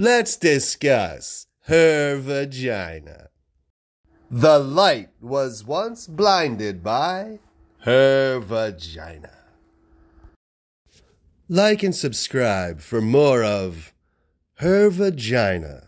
Let's discuss her vagina. The light was once blinded by her vagina. Like and subscribe for more of her vagina.